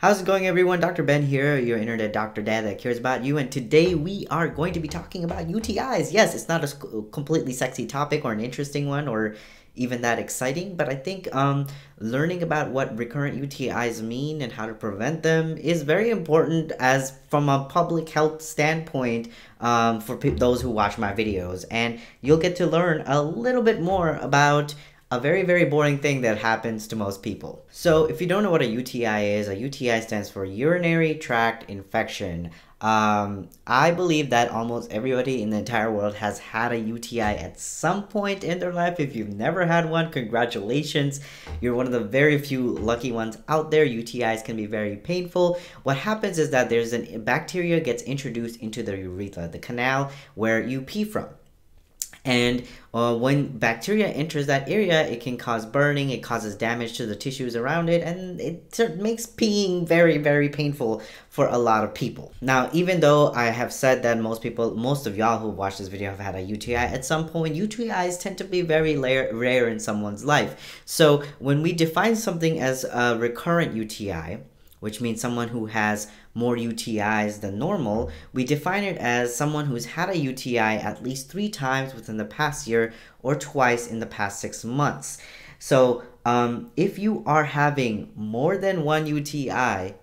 How's it going, everyone? Dr. Ben here, your internet doctor dad that cares about you, and today we are going to be talking about UTIs. Yes, it's not a completely sexy topic or an interesting one or even that exciting, but I think learning about what recurrent UTIs mean and how to prevent them is very important as from a public health standpoint for those who watch my videos. And you'll get to learn a little bit more about a very, very boring thing that happens to most people. So if you don't know what a UTI is, a UTI stands for urinary tract infection. I believe that almost everybody in the entire world has had a UTI at some point in their life. If you've never had one, congratulations. You're one of the very few lucky ones out there. UTIs can be very painful. What happens is that there's a bacteria gets introduced into the urethra, the canal where you pee from. And when bacteria enters that area, it can cause burning, it causes damage to the tissues around it, and it makes peeing very, very painful for a lot of people. Now, even though I have said that most of y'all who watch this video have had a UTI at some point, UTIs tend to be very rare in someone's life. So when we define something as a recurrent UTI, which means someone who has more UTIs than normal, we define it as someone who's had a UTI at least 3 times within the past year or twice in the past 6 months. So if you are having more than 1 UTI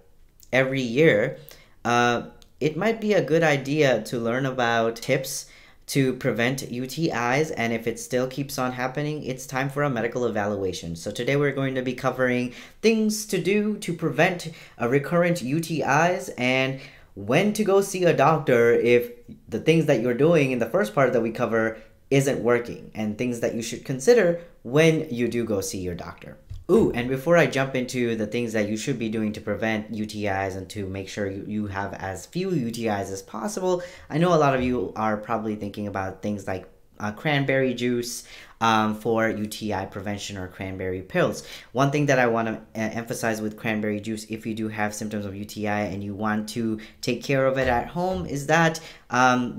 every year, it might be a good idea to learn about tips to prevent UTIs, and if it still keeps on happening, it's time for a medical evaluation. So today we're going to be covering things to do to prevent recurrent UTIs and when to go see a doctor if the things that you're doing in the first part that we cover isn't working, and things that you should consider when you do go see your doctor. Ooh, and before I jump into the things that you should be doing to prevent UTIs and to make sure you have as few UTIs as possible, I know a lot of you are probably thinking about things like cranberry juice for UTI prevention or cranberry pills. One thing that I want to emphasize with cranberry juice, if you do have symptoms of UTI and you want to take care of it at home, is that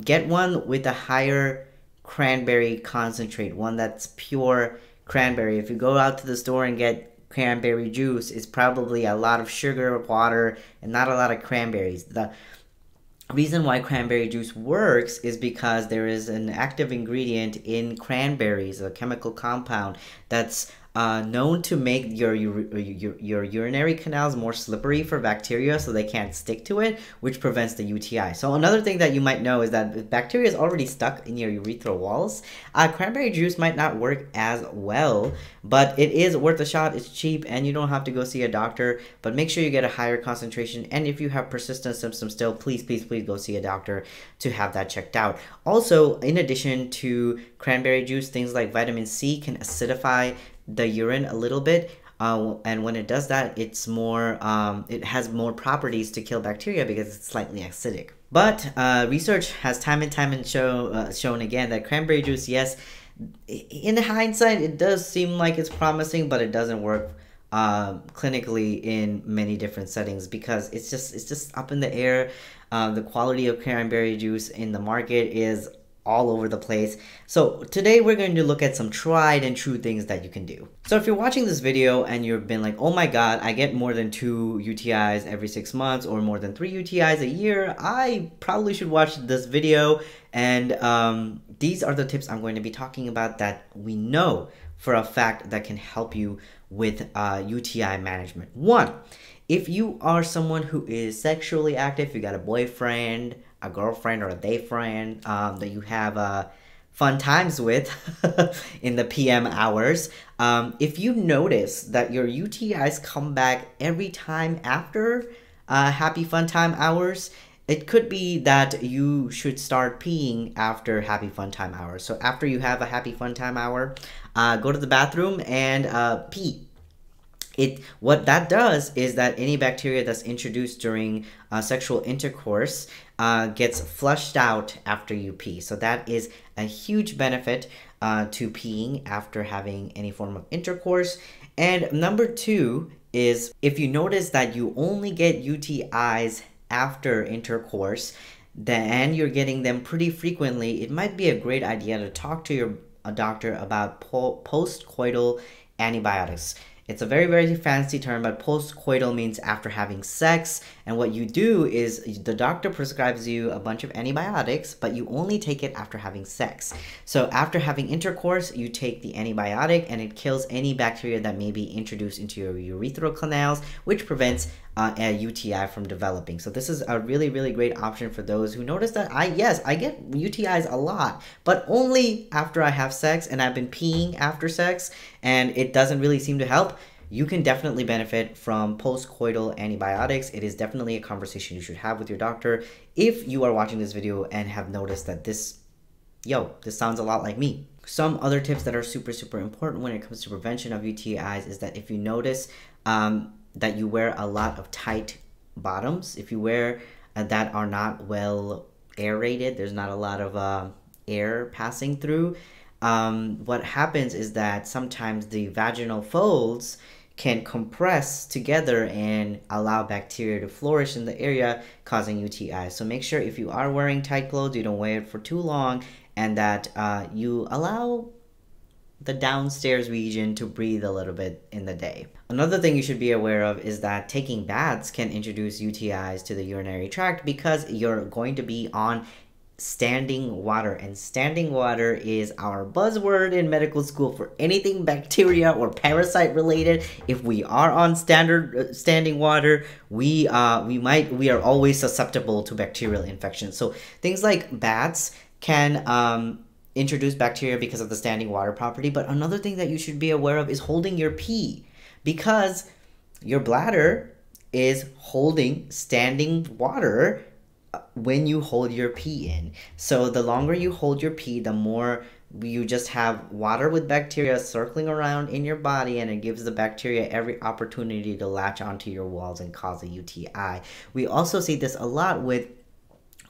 get one with a higher cranberry concentrate, one that's pure cranberry. If you go out to the store and get cranberry juice, it's probably a lot of sugar, water, and not a lot of cranberries. The reason why cranberry juice works is because there is an active ingredient in cranberries, a chemical compound that's known to make your urinary canals more slippery for bacteria so they can't stick to it, which prevents the UTI. So another thing that you might know is that if bacteria is already stuck in your urethral walls, cranberry juice might not work as well, but it is worth a shot. It's cheap and you don't have to go see a doctor, but make sure you get a higher concentration. And if you have persistent symptoms still, please, please, please go see a doctor to have that checked out. Also, in addition to cranberry juice, things like vitamin C can acidify the urine a little bit, and when it does that, it's more it has more properties to kill bacteria because it's slightly acidic. But research has time and time and shown again that cranberry juice, yes, in hindsight it does seem like it's promising, but it doesn't work clinically in many different settings because it's just up in the air. The quality of cranberry juice in the market is all over the place. So today we're going to look at some tried and true things that you can do. So if you're watching this video and you've been like, oh my god, I get more than 2 UTIs every 6 months or more than 3 UTIs a year, I probably should watch this video. And these are the tips I'm going to be talking about that we know for a fact that can help you with UTI management. 1, if you are someone who is sexually active, you got a boyfriend, a girlfriend, or a day friend that you have fun times with in the PM hours, if you notice that your UTIs come back every time after happy fun time hours, it could be that you should start peeing after happy fun time hours. So after you have a happy fun time hour, go to the bathroom and pee. What that does is that any bacteria that's introduced during sexual intercourse gets flushed out after you pee. So that is a huge benefit to peeing after having any form of intercourse. And number 2 is if you notice that you only get UTIs after intercourse, then you're getting them pretty frequently, it might be a great idea to talk to your doctor about post-coital antibiotics. It's a very, very fancy term, but postcoital means after having sex. And what you do is the doctor prescribes you a bunch of antibiotics, but you only take it after having sex. So after having intercourse, you take the antibiotic and it kills any bacteria that may be introduced into your urethral canals, which prevents a UTI from developing. So this is a really, really great option for those who notice that I get UTIs a lot, but only after I have sex and I've been peeing after sex and it doesn't really seem to help. You can definitely benefit from postcoital antibiotics. It is definitely a conversation you should have with your doctor if you are watching this video and have noticed that this sounds a lot like me. Some other tips that are super, super important when it comes to prevention of UTIs is that if you notice that you wear a lot of tight bottoms, if you wear that are not well aerated, there's not a lot of air passing through, what happens is that sometimes the vaginal folds can compress together and allow bacteria to flourish in the area, causing UTIs. So make sure if you are wearing tight clothes, you don't wear it for too long, and that you allow the downstairs region to breathe a little bit in the day. Another thing you should be aware of is that taking baths can introduce UTIs to the urinary tract because you're going to be on standing water, and standing water is our buzzword in medical school for anything bacteria or parasite related. If we are on standing water, we are always susceptible to bacterial infections. So things like baths can introduce bacteria because of the standing water property. But another thing that you should be aware of is holding your pee, because your bladder is holding standing water when you hold your pee in. So the longer you hold your pee, the more you just have water with bacteria circling around in your body, and it gives the bacteria every opportunity to latch onto your walls and cause a UTI. We also see this a lot with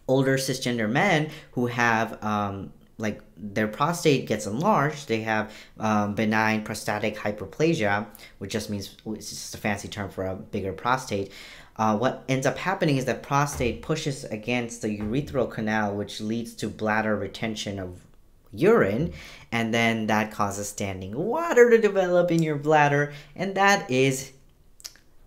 older cisgender men who have like their prostate gets enlarged. They have benign prostatic hyperplasia, which just means it's just a fancy term for a bigger prostate. What ends up happening is that prostate pushes against the urethral canal, which leads to bladder retention of urine, and then that causes standing water to develop in your bladder, and that is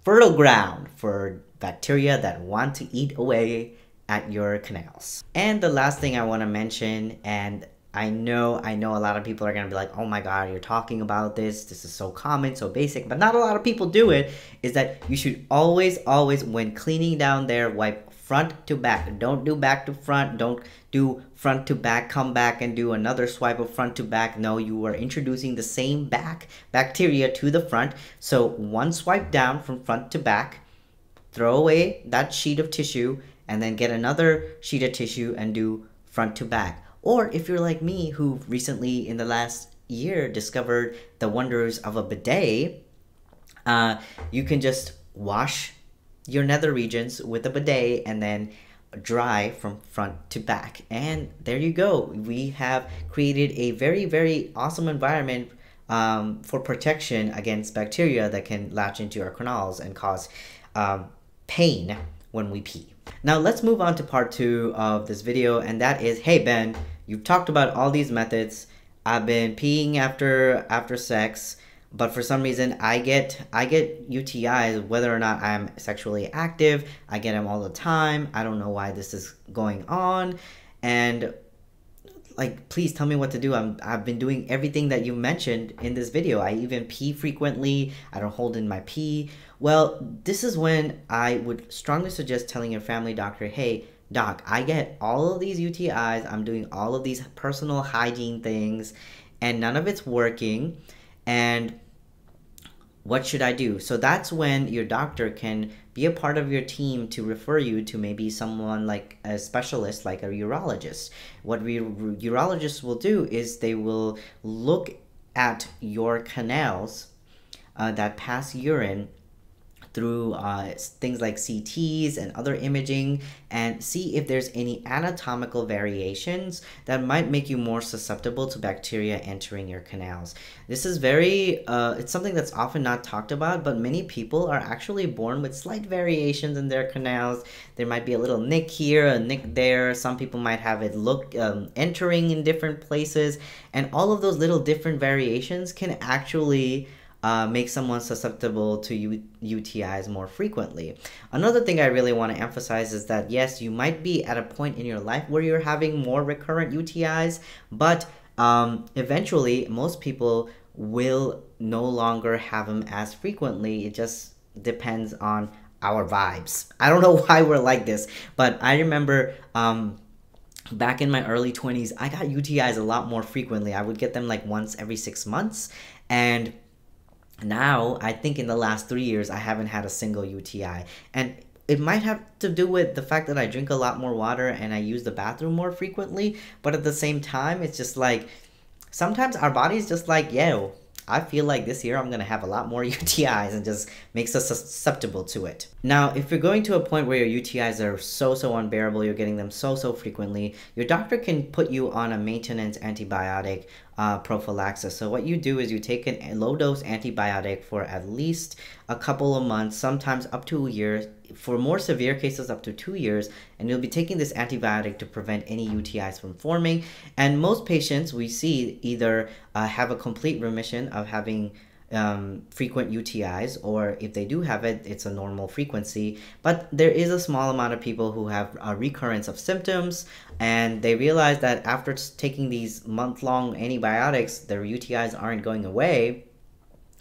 fertile ground for bacteria that want to eat away at your canals. And the last thing I want to mention, and I know a lot of people are gonna be like, oh my god, you're talking about this is so common, so basic, but not a lot of people do it, is that you should always, when cleaning down there, wipe front to back. Don't do back to front, don't do front to back, come back and do another swipe of front to back. No, you are introducing the same bacteria to the front. So one swipe down from front to back, throw away that sheet of tissue, and then get another sheet of tissue and do front to back. Or if you're like me, who recently in the last year discovered the wonders of a bidet, you can just wash your nether regions with a bidet and then dry from front to back. And there you go. We have created a very, very awesome environment for protection against bacteria that can latch into our canals and cause pain when we pee. Now let's move on to part two of this video, and that is, hey Ben, you've talked about all these methods. I've been peeing after sex, but for some reason I get UTIs whether or not I'm sexually active. I get them all the time. I don't know why this is going on, and like, please tell me what to do. I've been doing everything that you mentioned in this video. I even pee frequently. I don't hold in my pee. Well, this is when I would strongly suggest telling your family doctor, hey, doc, I get all of these UTIs. I'm doing all of these personal hygiene things and none of it's working. And what should I do? So that's when your doctor can be a part of your team to refer you to maybe someone like a specialist, like a urologist. What urologists will do is they will look at your canals that pass urine through things like CTs and other imaging, and see if there's any anatomical variations that might make you more susceptible to bacteria entering your canals. This is very, it's something that's often not talked about, but many people are actually born with slight variations in their canals. There might be a little nick here, a nick there. Some people might have it look entering in different places, and all of those little different variations can actually make someone susceptible to UTIs more frequently. Another thing I really want to emphasize is that yes, you might be at a point in your life where you're having more recurrent UTIs, but eventually most people will no longer have them as frequently. It just depends on our vibes. I don't know why we're like this, but I remember back in my early 20s, I got UTIs a lot more frequently. I would get them like once every 6 months. And now I think in the last 3 years, I haven't had a single UTI. And it might have to do with the fact that I drink a lot more water and I use the bathroom more frequently. But at the same time, it's just like, sometimes our body's just like, yo, I feel like this year I'm gonna have a lot more UTIs, and just makes us susceptible to it. Now, if you're going to a point where your UTIs are so unbearable, you're getting them so frequently, your doctor can put you on a maintenance antibiotic prophylaxis. So what you do is you take a low dose antibiotic for at least a couple of months, sometimes up to a year, for more severe cases up to 2 years, and you'll be taking this antibiotic to prevent any UTIs from forming. And most patients we see either have a complete remission of having frequent UTIs, or if they do have it, it's a normal frequency. But there is a small amount of people who have a recurrence of symptoms, and they realize that after taking these month-long antibiotics, their UTIs aren't going away,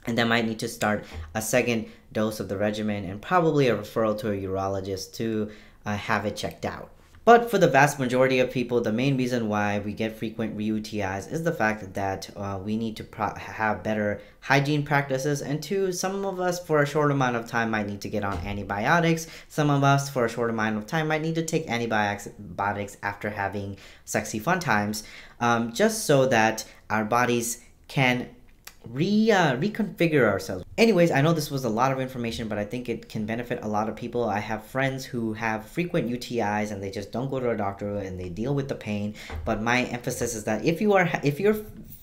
and they might need to start a second dose of the regimen and probably a referral to a urologist to have it checked out. But for the vast majority of people, the main reason why we get frequent UTIs is the fact that we need to have better hygiene practices. And two, some of us for a short amount of time might need to get on antibiotics. Some of us for a short amount of time might need to take antibiotics after having sexy fun times, just so that our bodies can reconfigure ourselves. Anyways, I know this was a lot of information, but I think it can benefit a lot of people. I have friends who have frequent UTIs and they just don't go to a doctor and they deal with the pain. But my emphasis is that if you're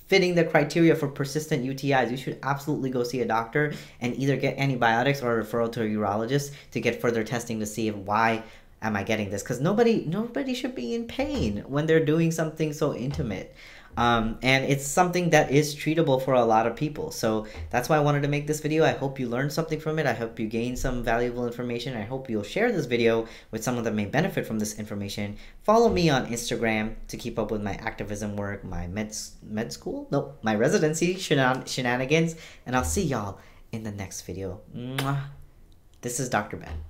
fitting the criteria for persistent UTIs, you should absolutely go see a doctor and either get antibiotics or a referral to a urologist to get further testing to see if why am I getting this, because nobody should be in pain when they're doing something so intimate. And it's something that is treatable for a lot of people. So that's why I wanted to make this video. I hope you learned something from it. I hope you gained some valuable information. I hope you'll share this video with someone that may benefit from this information. Follow me on Instagram to keep up with my activism work, my my residency shenanigans, and I'll see y'all in the next video. Mwah. This is Dr. Ben.